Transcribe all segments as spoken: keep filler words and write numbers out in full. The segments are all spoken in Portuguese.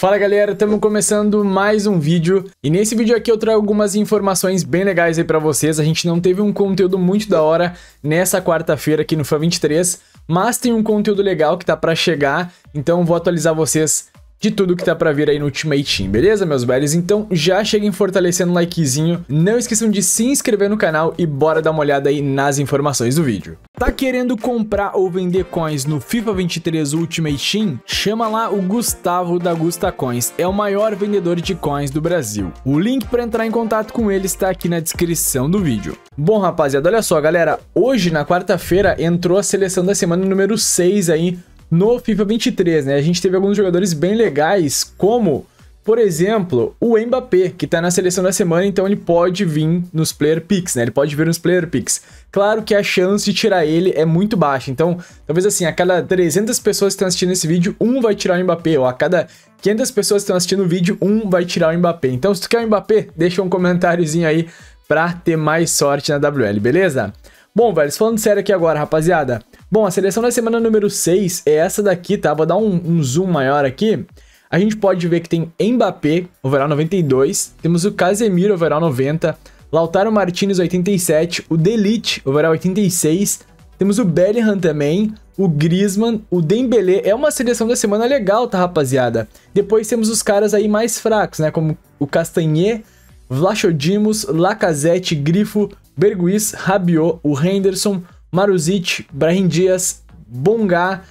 Fala galera, estamos começando mais um vídeo e nesse vídeo aqui eu trago algumas informações bem legais aí pra vocês. A gente não teve um conteúdo muito da hora nessa quarta-feira aqui no FIFA vinte e três, mas tem um conteúdo legal que tá pra chegar, então vou atualizar vocês de tudo que tá pra vir aí no Ultimate Team, beleza, meus velhos? Então já cheguem fortalecendo o likezinho, não esqueçam de se inscrever no canal e bora dar uma olhada aí nas informações do vídeo. Tá querendo comprar ou vender coins no FIFA vinte e três Ultimate Team? Chama lá o Gustavo da Gusta Coins, é o maior vendedor de coins do Brasil. O link para entrar em contato com ele está aqui na descrição do vídeo. Bom, rapaziada, olha só, galera, hoje na quarta-feira entrou a seleção da semana número seis aí no FIFA vinte e três, né? A gente teve alguns jogadores bem legais, como, por exemplo, o Mbappé, que tá na seleção da semana, então ele pode vir nos Player Picks, né? Ele pode vir nos Player Picks. Claro que a chance de tirar ele é muito baixa, então, talvez assim, a cada trezentas pessoas que estão assistindo esse vídeo, um vai tirar o Mbappé, ou a cada quinhentas pessoas que estão assistindo o vídeo, um vai tirar o Mbappé. Então, se tu quer o Mbappé, deixa um comentáriozinho aí pra ter mais sorte na W L, beleza? Bom, velho, falando sério aqui agora, rapaziada. Bom, a seleção da semana número seis é essa daqui, tá? Vou dar um, um zoom maior aqui. A gente pode ver que tem Mbappé, overall noventa e dois. Temos o Casemiro, overall noventa. Lautaro Martínez, oitenta e sete. O De Ligt, overall oitenta e seis. Temos o Bellingham também. O Griezmann, o Dembélé. É uma seleção da semana legal, tá, rapaziada? Depois temos os caras aí mais fracos, né? Como o Castanhê, Vlachodimos, Lacazette, Grifo, Berguiz, Rabiot, o Henderson, Maruzic, Brahim Díaz, Bongá,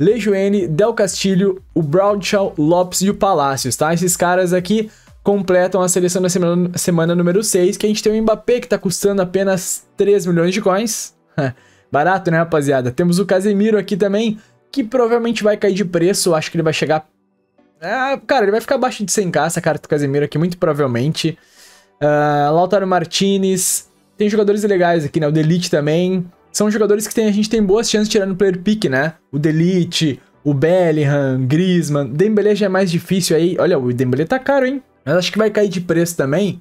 Lejuene, Del Castilho, o Brownshaw, Lopes e o Palacios, tá? Esses caras aqui completam a seleção da semana, semana número seis, que a gente tem o Mbappé, que tá custando apenas três milhões de coins. Barato, né, rapaziada? Temos o Casemiro aqui também, que provavelmente vai cair de preço, acho que ele vai chegar... Ah, cara, ele vai ficar abaixo de cem k, essa carta do Casemiro aqui, muito provavelmente. Uh, Lautaro Martínez... Tem jogadores legais aqui, né? O De Ligt também. São jogadores que tem, a gente tem boas chances de tirar no Player Pick, né? O De Ligt, o Bellingham, Griezmann. Dembélé já é mais difícil aí. Olha, o Dembélé tá caro, hein? Mas acho que vai cair de preço também.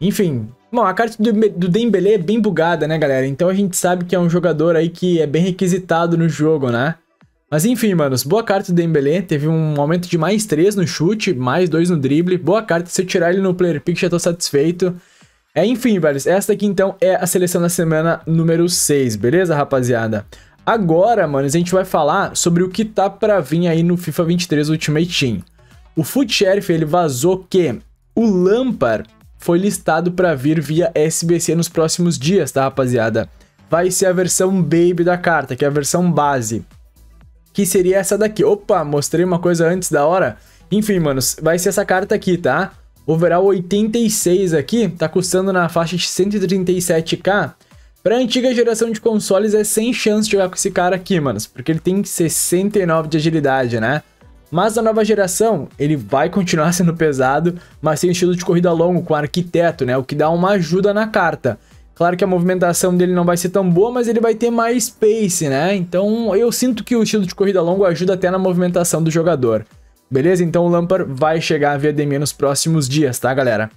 Enfim. Bom, a carta do Dembélé é bem bugada, né, galera? Então a gente sabe que é um jogador aí que é bem requisitado no jogo, né? Mas enfim, manos. Boa carta do Dembélé. Teve um aumento de mais três no chute, mais dois no drible. Boa carta. Se eu tirar ele no Player Pick, já tô satisfeito. É, enfim, velhos, essa aqui então é a seleção da semana número seis, beleza, rapaziada? Agora, mano, a gente vai falar sobre o que tá pra vir aí no FIFA vinte e três Ultimate Team. O Fut Sheriff, ele vazou que o Lampard foi listado pra vir via S B C nos próximos dias, tá, rapaziada? Vai ser a versão Baby da carta, que é a versão base, que seria essa daqui. Opa, mostrei uma coisa antes da hora. Enfim, manos, vai ser essa carta aqui, tá? Overall oitenta e seis aqui, tá custando na faixa de cento e trinta e sete k. Pra antiga geração de consoles é sem chance de jogar com esse cara aqui, manos, porque ele tem sessenta e nove de agilidade, né? Mas na nova geração, ele vai continuar sendo pesado, mas tem um estilo de corrida longo com arquiteto, né? O que dá uma ajuda na carta. Claro que a movimentação dele não vai ser tão boa, mas ele vai ter mais pace, né? Então eu sinto que o estilo de corrida longo ajuda até na movimentação do jogador. Beleza? Então o Lampard vai chegar a via D M nos próximos dias, tá, galera?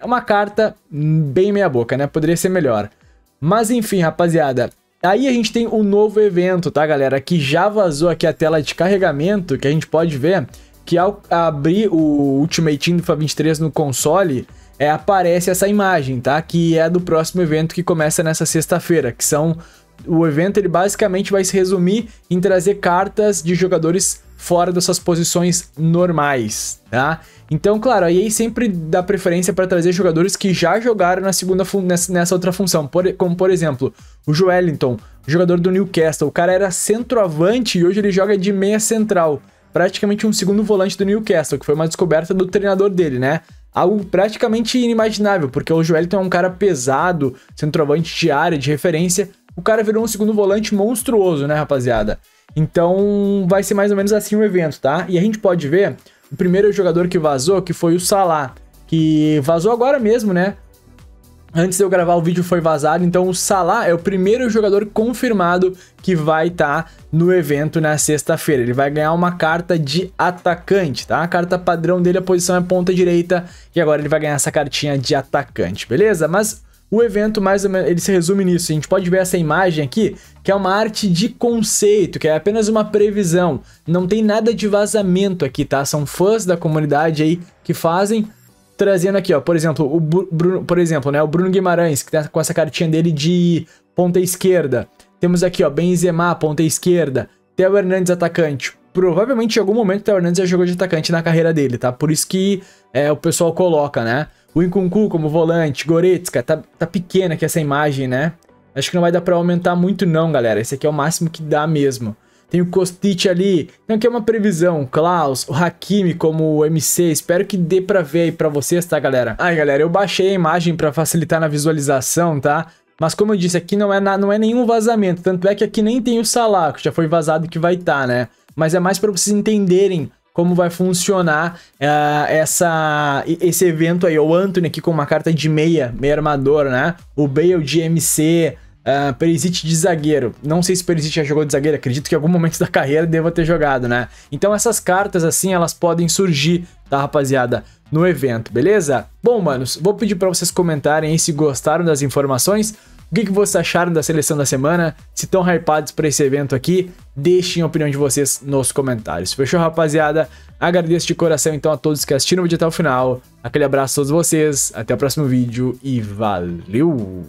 É uma carta bem meia boca, né? Poderia ser melhor. Mas enfim, rapaziada. Aí a gente tem um novo evento, tá, galera? Que já vazou aqui a tela de carregamento, que a gente pode ver que ao abrir o Ultimate Team do FIFA vinte e três no console, é, aparece essa imagem, tá? Que é do próximo evento que começa nessa sexta-feira, que são... O evento, ele basicamente vai se resumir em trazer cartas de jogadores fora das suas posições normais, tá? Então, claro, a E A sempre dá preferência para trazer jogadores que já jogaram na segunda nessa, nessa outra função, por, como, por exemplo, o Joelinton, jogador do Newcastle. O cara era centroavante e hoje ele joga de meia central, praticamente um segundo volante do Newcastle, que foi uma descoberta do treinador dele, né? Algo praticamente inimaginável, porque o Joelinton é um cara pesado, centroavante de área, de referência. O cara virou um segundo volante monstruoso, né, rapaziada? Então, vai ser mais ou menos assim o evento, tá? E a gente pode ver o primeiro jogador que vazou, que foi o Salah, que vazou agora mesmo, né? Antes de eu gravar o vídeo foi vazado, então o Salah é o primeiro jogador confirmado que vai estar tá no evento na sexta-feira. Ele vai ganhar uma carta de atacante, tá? A carta padrão dele, a posição é ponta direita, e agora ele vai ganhar essa cartinha de atacante, beleza? Mas... o evento mais ou menos ele se resume nisso. A gente pode ver essa imagem aqui, que é uma arte de conceito, que é apenas uma previsão. Não tem nada de vazamento aqui, tá? São fãs da comunidade aí que fazem, trazendo aqui, ó, por exemplo, o Bruno, por exemplo, né, o Bruno Guimarães, que tá com essa cartinha dele de ponta esquerda. Temos aqui, ó, Benzema, ponta esquerda, Theo Hernández, atacante. Provavelmente em algum momento o Theo Hernández já jogou de atacante na carreira dele, tá? Por isso que é, o pessoal coloca, né? O Nkunku como volante, Goretzka, tá, tá pequena aqui essa imagem, né? Acho que não vai dar pra aumentar muito não, galera. Esse aqui é o máximo que dá mesmo. Tem o Kostic ali. Então aqui é uma previsão. Klaus, o Hakimi como M C. Espero que dê pra ver aí pra vocês, tá, galera? Ai, galera, eu baixei a imagem pra facilitar na visualização, tá? Mas como eu disse, aqui não é, na, não é nenhum vazamento. Tanto é que aqui nem tem o Salah, que já foi vazado que vai estar, tá, né? Mas é mais pra vocês entenderem como vai funcionar uh, essa, esse evento aí. O Antony aqui com uma carta de meia, meia armador, né? O Bale de M C, uh, Perisic de zagueiro. Não sei se Perisic já jogou de zagueiro, acredito que em algum momento da carreira deva ter jogado, né? Então essas cartas assim, elas podem surgir, tá, rapaziada, no evento, beleza? Bom, manos, vou pedir pra vocês comentarem aí se gostaram das informações. O que, que vocês acharam da seleção da semana? Se estão hypados para esse evento aqui, deixem a opinião de vocês nos comentários. Fechou, rapaziada? Agradeço de coração, então, a todos que assistiram o vídeo até o final. Aquele abraço a todos vocês, até o próximo vídeo e valeu!